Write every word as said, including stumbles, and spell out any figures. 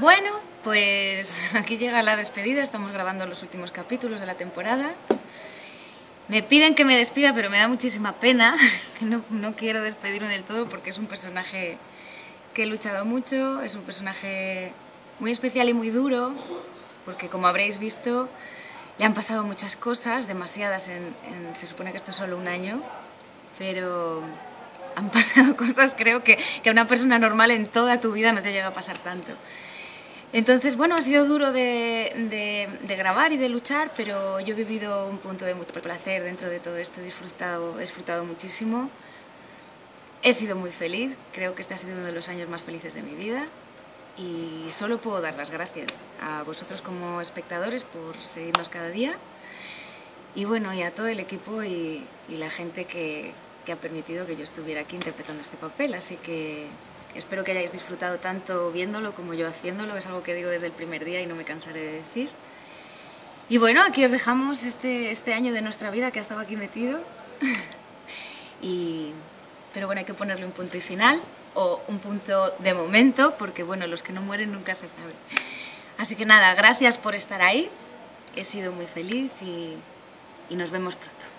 Bueno, pues aquí llega la despedida, estamos grabando los últimos capítulos de la temporada. Me piden que me despida, pero me da muchísima pena, que no, no quiero despedirme del todo porque es un personaje que he luchado mucho, es un personaje muy especial y muy duro, porque como habréis visto, le han pasado muchas cosas, demasiadas, en, en, se supone que esto es solo un año, pero han pasado cosas, creo, que, que a una persona normal en toda tu vida no te llega a pasar tanto. Entonces, bueno, ha sido duro de, de, de grabar y de luchar, pero yo he vivido un punto de mucho placer dentro de todo esto, he disfrutado, he disfrutado muchísimo. He sido muy feliz, creo que este ha sido uno de los años más felices de mi vida y solo puedo dar las gracias a vosotros como espectadores por seguirnos cada día y bueno, y a todo el equipo y, y la gente que, que ha permitido que yo estuviera aquí interpretando este papel, así que espero que hayáis disfrutado tanto viéndolo como yo haciéndolo, es algo que digo desde el primer día y no me cansaré de decir. Y bueno, aquí os dejamos este, este año de nuestra vida que ha estado aquí metido y... Pero bueno, hay que ponerle un punto y final, o un punto de momento, porque bueno, los que no mueren nunca se sabe. Así que nada, gracias por estar ahí, he sido muy feliz y, y nos vemos pronto.